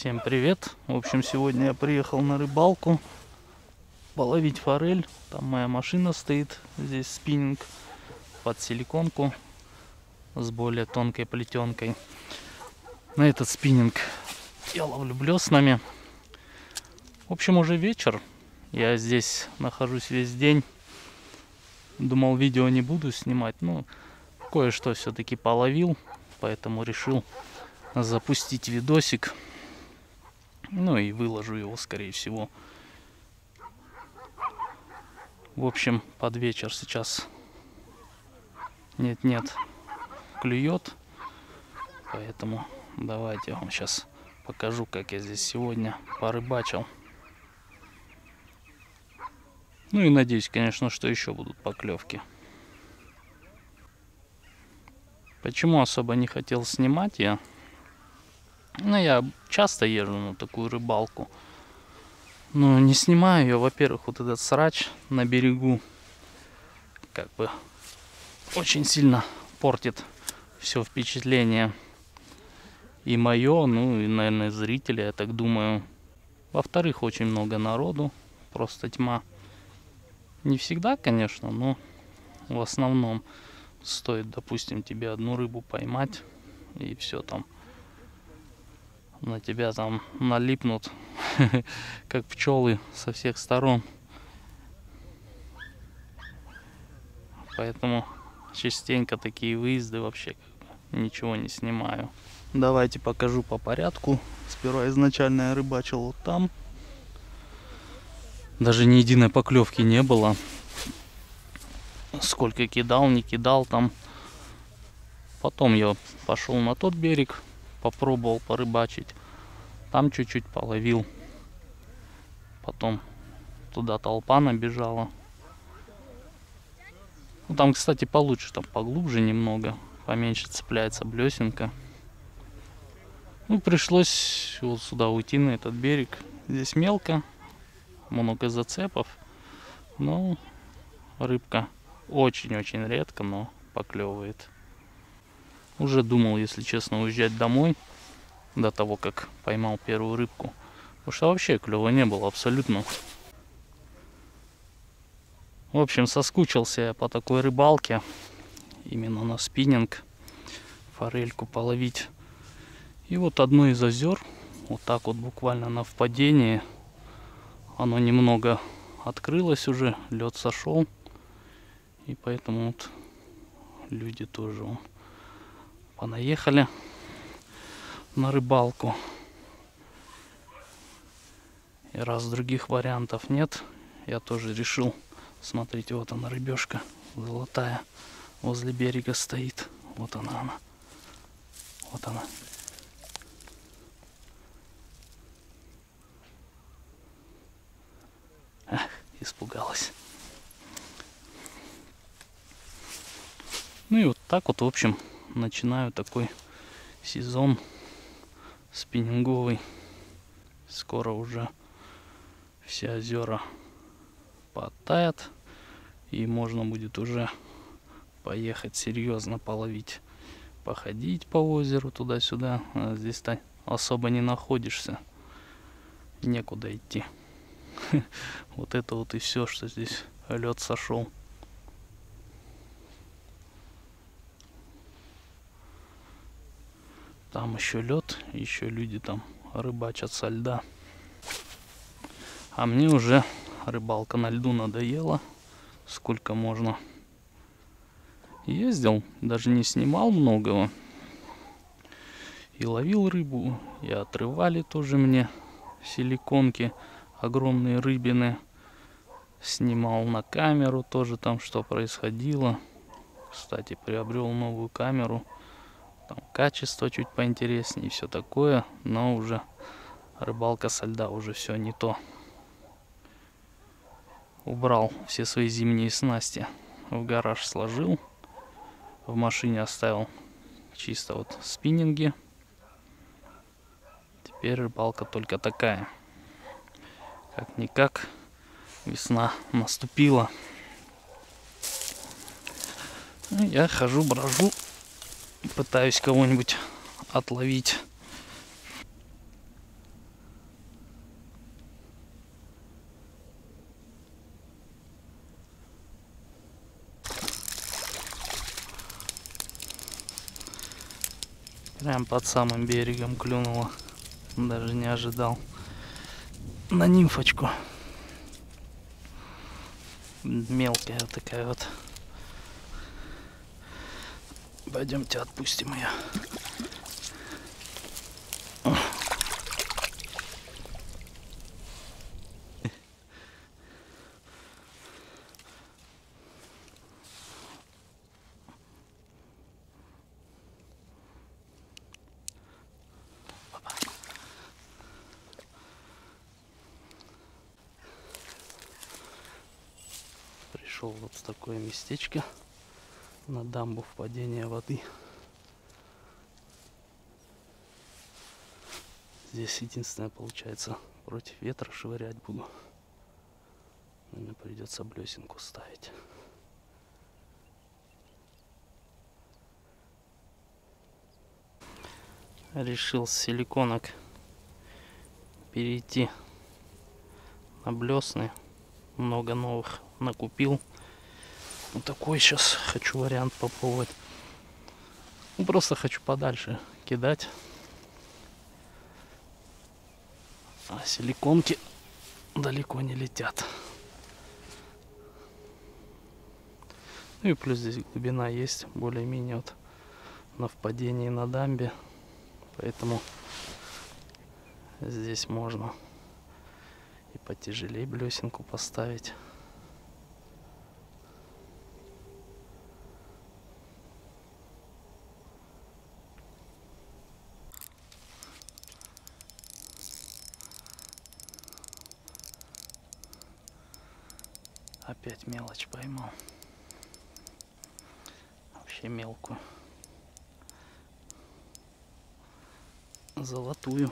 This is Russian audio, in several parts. Всем привет! В общем, сегодня я приехал на рыбалку половить форель. Там моя машина стоит, здесь спиннинг под силиконку с более тонкой плетенкой. На этот спиннинг я ловлю блеснами. В общем, уже вечер. Я здесь нахожусь весь день. Думал, видео не буду снимать, но кое-что все-таки половил, поэтому решил запустить видосик. Ну и выложу его, скорее всего. В общем, под вечер сейчас нет-нет клюет. Поэтому давайте я вам сейчас покажу, как я здесь сегодня порыбачил. Ну и надеюсь, конечно, что еще будут поклевки. Почему особо не хотел снимать я? Ну, я часто езжу на такую рыбалку, но не снимаю ее. Во-первых, вот этот срач на берегу как бы очень сильно портит все впечатление. И мое, ну и, наверное, зрителя, я так думаю. Во-вторых, очень много народу, просто тьма. Не всегда, конечно, но в основном стоит, допустим, тебе одну рыбу поймать, и все там. На тебя там налипнут, как пчелы со всех сторон. Поэтому частенько такие выезды вообще ничего не снимаю. Давайте покажу по порядку. Сперва изначально я рыбачил вот там. Даже ни единой поклевки не было. Сколько кидал, не кидал там. Потом я пошел на тот берег. Попробовал порыбачить. Там чуть-чуть половил. Потом туда толпа набежала. Ну, там, кстати, получше. Там поглубже немного. Поменьше цепляется блесенка. Ну, пришлось вот сюда уйти, на этот берег. Здесь мелко. Много зацепов. Но рыбка очень-очень редко, но поклевывает. Уже думал, если честно, уезжать домой до того, как поймал первую рыбку. Потому что вообще клёва не было абсолютно. В общем, соскучился я по такой рыбалке. Именно на спиннинг. Форельку половить. И вот одно из озер. Вот так вот буквально на впадении. Оно немного открылось уже. Лед сошел. И поэтому вот люди тоже... Понаехали на рыбалку. И раз других вариантов нет, я тоже решил. Смотрите, вот она рыбешка золотая. Возле берега стоит. Вот она, она. Вот она. Эх, испугалась. Ну и вот так вот, в общем... Начинаю такой сезон спиннинговый. Скоро уже все озера подтают, и можно будет уже поехать серьезно половить. Походить по озеру туда-сюда. А здесь-то особо не находишься. Некуда идти. Вот это вот и все, что здесь лед сошел. Там еще лед, еще люди там рыбачат со льда. А мне уже рыбалка на льду надоела. Сколько можно. Ездил, даже не снимал многого. И ловил рыбу, и отрывали тоже мне силиконки, огромные рыбины. Снимал на камеру тоже там, что происходило. Кстати, приобрел новую камеру. Там качество чуть поинтереснее, все такое, но уже рыбалка со льда, уже все не то. Убрал все свои зимние снасти, в гараж сложил, в машине оставил чисто вот спиннинги. Теперь рыбалка только такая. Как-никак, весна наступила. Я хожу, брожу. Пытаюсь кого-нибудь отловить. Прям под самым берегом клюнуло. Даже не ожидал. На нимфочку. Мелкая такая вот. Пойдемте отпустим ее. Пришел вот в такое местечко. На дамбу впадения воды. Здесь единственное, получается, против ветра швырять буду. Мне придется блесенку ставить. Решил с силиконок перейти на блесны. Много новых накупил. Вот такой сейчас хочу вариант попробовать. Ну, просто хочу подальше кидать. А силиконки далеко не летят. Ну и плюс здесь глубина есть, более-менее вот на впадении на дамбе. Поэтому здесь можно и потяжелее блесенку поставить. Опять мелочь поймал. Вообще мелкую. Золотую.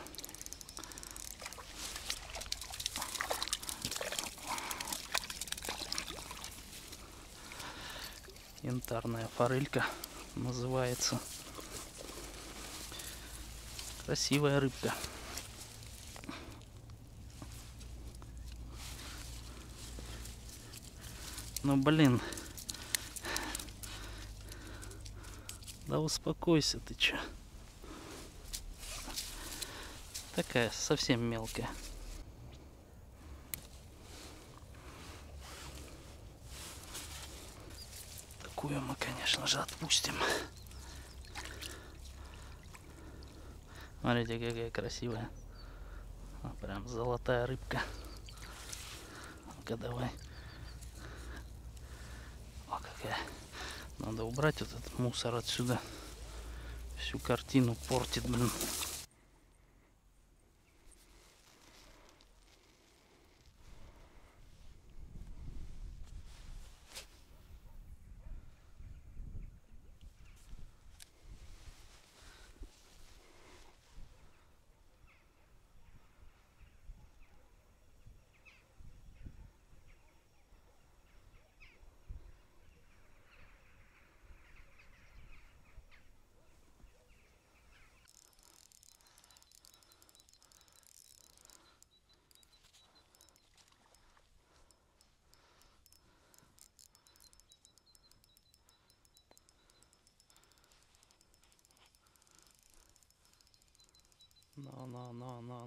Янтарная форелька называется. Красивая рыбка. Ну блин, да успокойся ты, че. Такая совсем мелкая. Такую мы, конечно же, отпустим. Смотрите, какая красивая. Прям золотая рыбка. Ну-ка, давай. Надо убрать вот этот мусор отсюда. Всю картину портит, блин.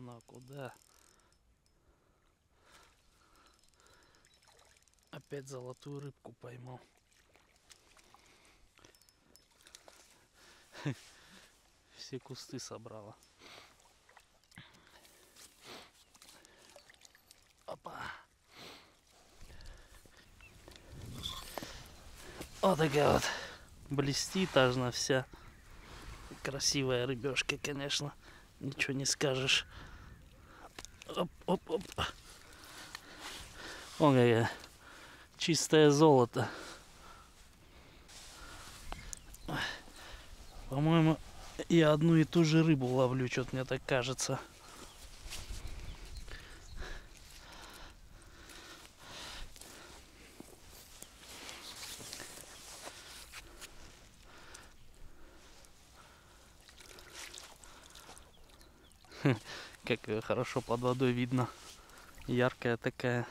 На, куда? Опять золотую рыбку поймал. Все кусты собрала. Опа. Вот такая вот. Блестит аж на вся. Красивая рыбешка, конечно. Ничего не скажешь. Оп. О, какая чистое золото. По-моему, я одну и ту же рыбу ловлю, что-то мне так кажется. Как ее хорошо под водой видно. Яркая такая.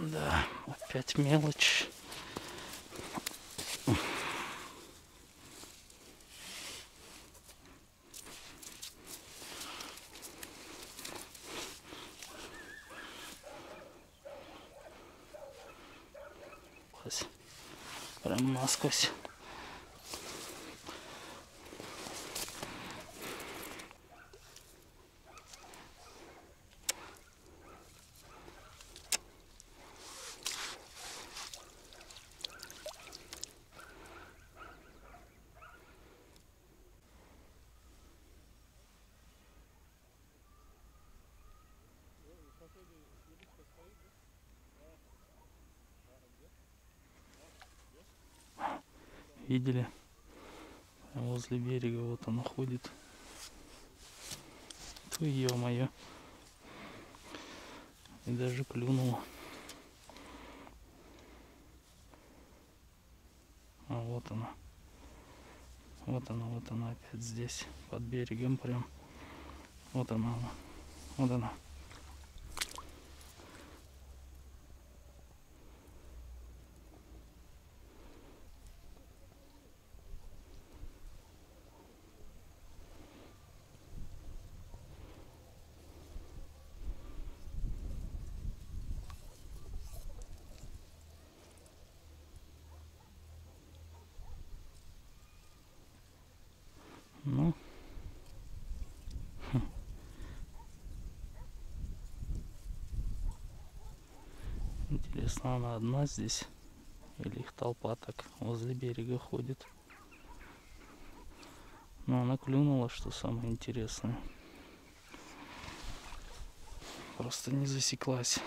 Да, опять мелочь. Прям насквозь. Видели? Возле берега вот оно ходит. Ту, ё-моё. И даже клюнуло. А вот она. Вот она, вот она опять здесь, под берегом прям. Вот она, она. Вот она. Ну, интересно, она одна здесь или их толпа так возле берега ходит? Но она клюнула, что самое интересное. Просто не засеклась.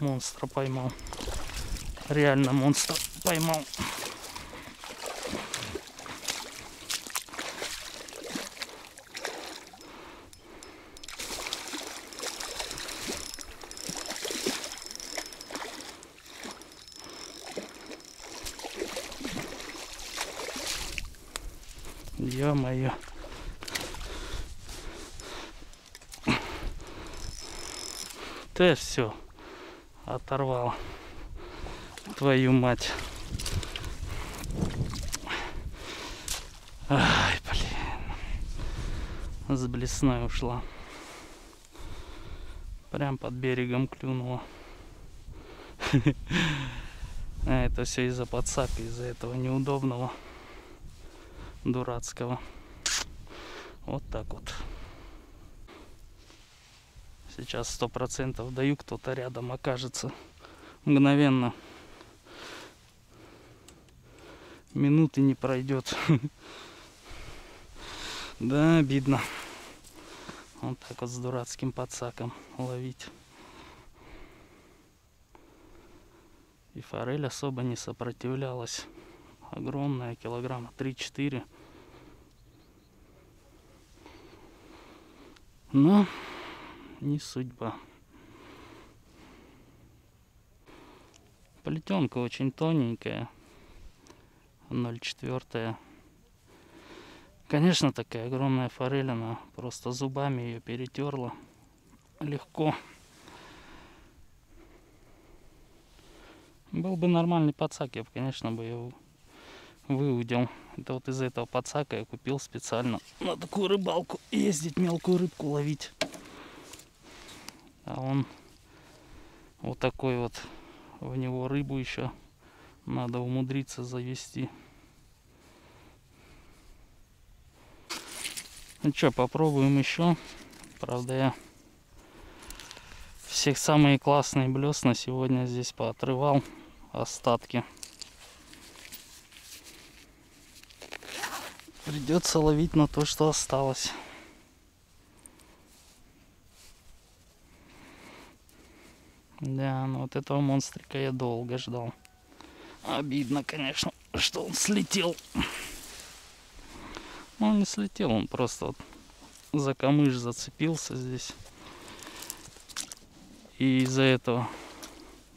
Монстра поймал. Реально монстра поймал. Ё-моё. Да все. Оторвал. Твою мать. Ай, блин. С блесной ушла. Прям под берегом клюнула. Это все из-за подсака, из-за этого неудобного, дурацкого. Вот так вот. Сейчас 100% даю, кто-то рядом окажется мгновенно. Минуты не пройдет. Да, обидно. Вот так вот с дурацким подсаком ловить. И форель особо не сопротивлялась. Огромная, килограмма 3-4. Но... не судьба. Плетенка очень тоненькая, 0,4. Конечно, такая огромная форель, она просто зубами ее перетерла легко. Был бы нормальный подсак, я бы, конечно, ее выудил. Это вот из-за этого подсака я купил специально на такую рыбалку ездить, мелкую рыбку ловить. А он вот такой вот, в него рыбу еще надо умудриться завести. Ну что, попробуем еще. Правда, я всех самые классные блесна сегодня здесь поотрывал, остатки. Придется ловить на то, что осталось. Да, ну вот этого монстрика я долго ждал. Обидно, конечно, что он слетел. Он не слетел, он просто вот за камыш зацепился здесь. И из-за этого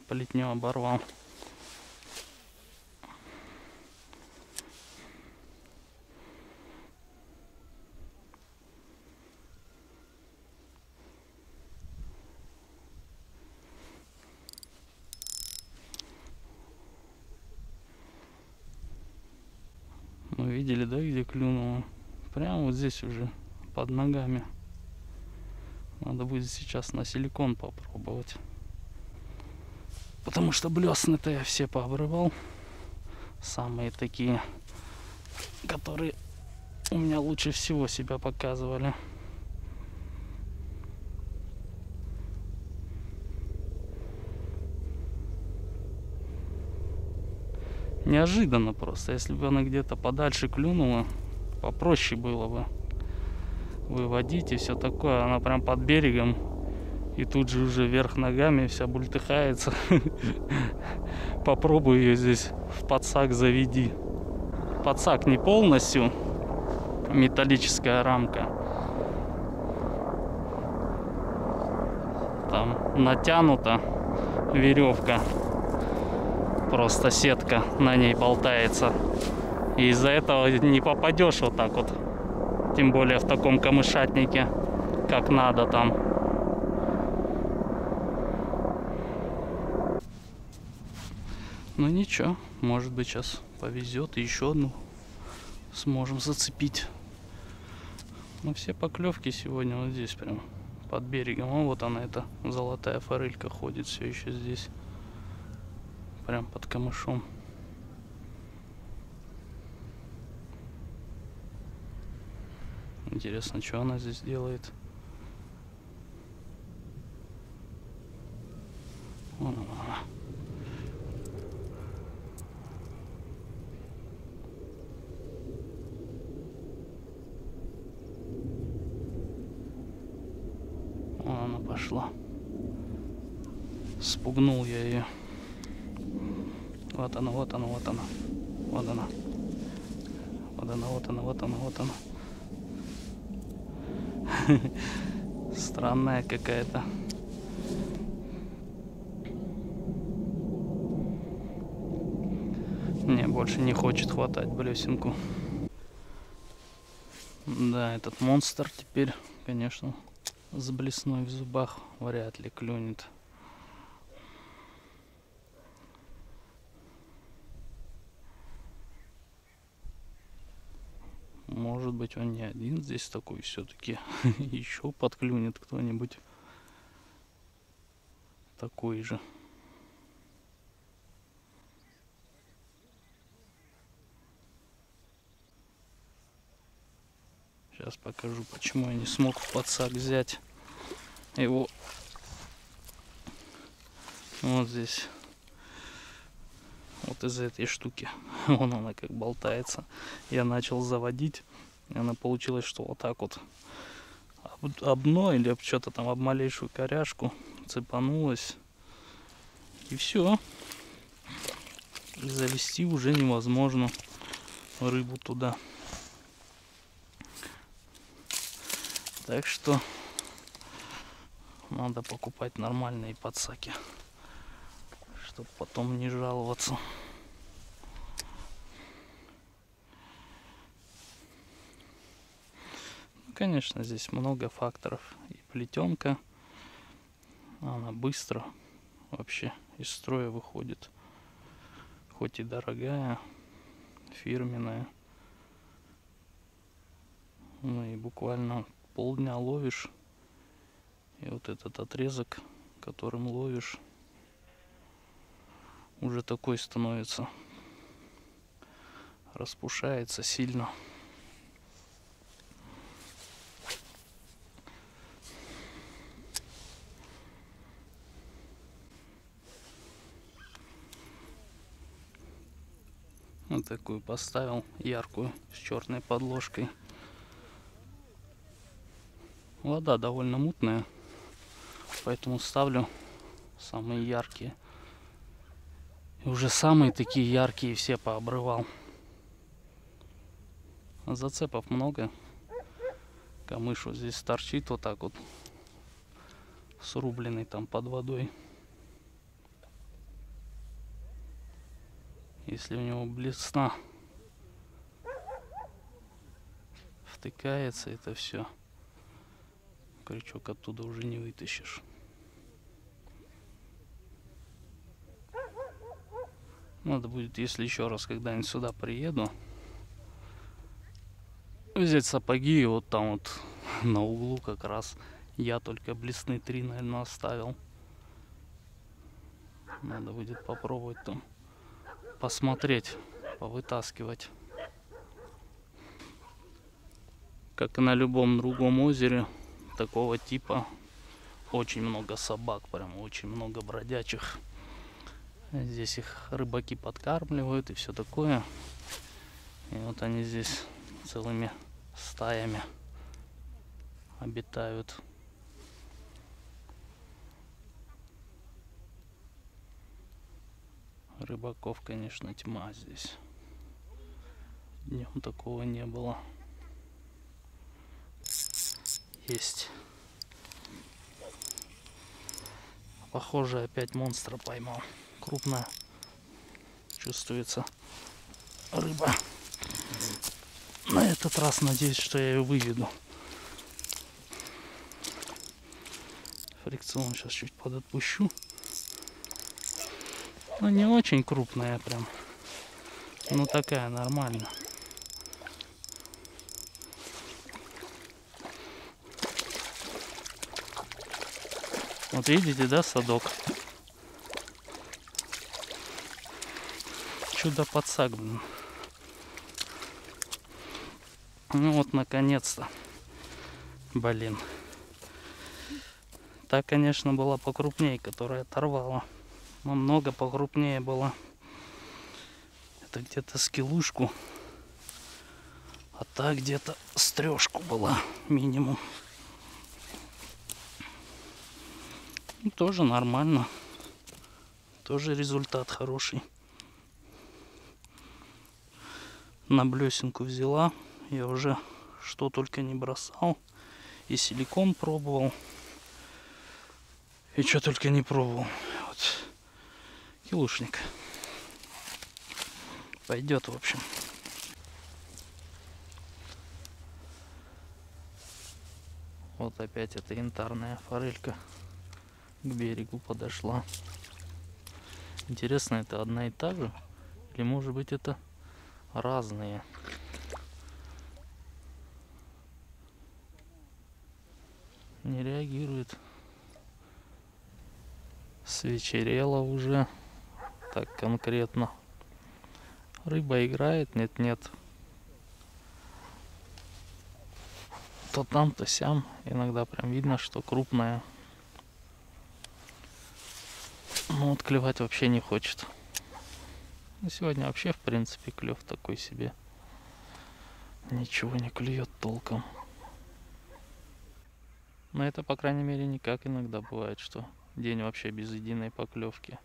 плетню оборвал. Видели, да, где клюнуло? Прямо вот здесь уже, под ногами. Надо будет сейчас на силикон попробовать. Потому что блесны-то я все пообрывал. Самые такие, которые у меня лучше всего себя показывали. Неожиданно просто. Если бы она где-то подальше клюнула, попроще было бы выводить и все такое. Она прям под берегом и тут же уже вверх ногами вся бультыхается. Попробую ее здесь в подсак заведи. Подсак не полностью, металлическая рамка. Там натянута веревка. Просто сетка на ней болтается. И из-за этого не попадешь вот так вот. Тем более в таком камышатнике, как надо там. Ну ничего, может быть сейчас повезет и еще одну сможем зацепить. Но все поклевки сегодня вот здесь прям под берегом. А вот она, эта золотая форелька, ходит все еще здесь. Прям под камышом. Интересно, что она здесь делает. Вон она. Вон она пошла. Спугнул я ее. Вот она, вот она, вот она, вот она, вот она, вот она, вот она, вот она. Странная какая-то. Не, больше не хочет хватать блесенку. Да, этот монстр теперь, конечно, с блесной в зубах вряд ли клюнет. Может быть, он не один здесь такой все-таки. Еще подклюнет кто-нибудь такой же. Сейчас покажу, почему я не смог в подсак взять его. Вот здесь. Вот из-за этой штуки. Вон она как болтается. Я начал заводить. И она получилась, что вот так вот об дно или что-то там, об малейшую коряжку цепанулась. И все. И завести уже невозможно рыбу туда. Так что надо покупать нормальные подсаки, чтобы потом не жаловаться. конечно, здесь много факторов. И плетенка, она быстро вообще из строя выходит. Хоть и дорогая, фирменная. Ну и буквально полдня ловишь. И вот этот отрезок, которым ловишь, уже такой становится. Распушается сильно. Вот такую поставил, яркую, с черной подложкой. Вода довольно мутная, поэтому ставлю самые яркие. И уже самые такие яркие все пообрывал. Зацепов много. Камыш вот здесь торчит вот так вот, срубленный там под водой. Если у него блесна втыкается, это все. Крючок оттуда уже не вытащишь. Надо будет, если еще раз когда-нибудь сюда приеду, взять сапоги, и вот там вот на углу как раз я только блесны 3, наверное, оставил. Надо будет попробовать там. Посмотреть, повытаскивать. Как и на любом другом озере такого типа, очень много собак, прям очень много бродячих. Здесь их рыбаки подкармливают и все такое. И вот они здесь целыми стаями обитают. Рыбаков, конечно, тьма здесь. Днем такого не было. Есть. Похоже, опять монстра поймал. Крупная. Чувствуется рыба. На этот раз надеюсь, что я ее выведу. Фрикцион сейчас чуть подотпущу. Ну, не очень крупная прям, но такая нормально. Вот видите, да, садок? Чудо-подсак, блин. Ну вот, наконец-то. Блин. Та, конечно, была покрупнее, которая оторвала. Намного покрупнее было. Это где-то с килушку, а та где-то с трешку была минимум. Ну, тоже нормально, тоже результат хороший. На блесенку взяла. Я уже что только не бросал, и силикон пробовал, и что только не пробовал. Вот. Килушник. Пойдет, в общем. Вот опять эта янтарная форелька к берегу подошла. Интересно, это одна и та же? Или, может быть, это разные? Не реагирует. Свечерело уже. Так конкретно. Рыба играет, нет-нет. То там, то сям. Иногда прям видно, что крупная. Но вот клевать вообще не хочет. Ну, сегодня вообще, в принципе, клев такой себе. Ничего не клюет толком. Но это, по крайней мере, не как иногда бывает, что день вообще без единой поклевки.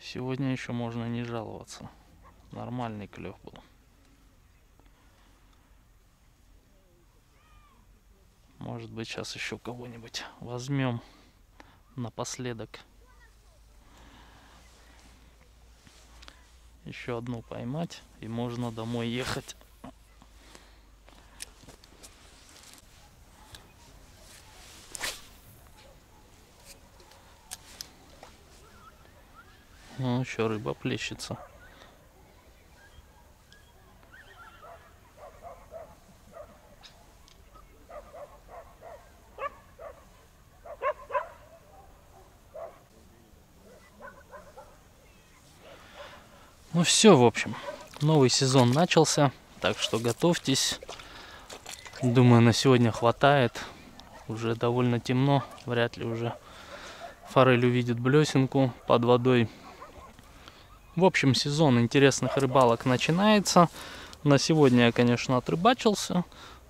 Сегодня еще можно не жаловаться. Нормальный клев был. Может быть, сейчас еще кого-нибудь возьмем напоследок. Еще одну поймать, и можно домой ехать. Ну, еще рыба плещется. Ну все, в общем, новый сезон начался, так что готовьтесь. Думаю, на сегодня хватает. Уже довольно темно, вряд ли уже форель увидит блесенку под водой. В общем, сезон интересных рыбалок начинается. На сегодня я, конечно, отрыбачился,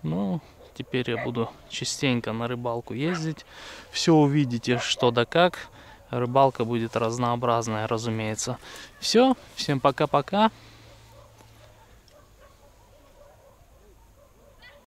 но теперь я буду частенько на рыбалку ездить. Все увидите, что да как. Рыбалка будет разнообразная, разумеется. Все, всем пока-пока.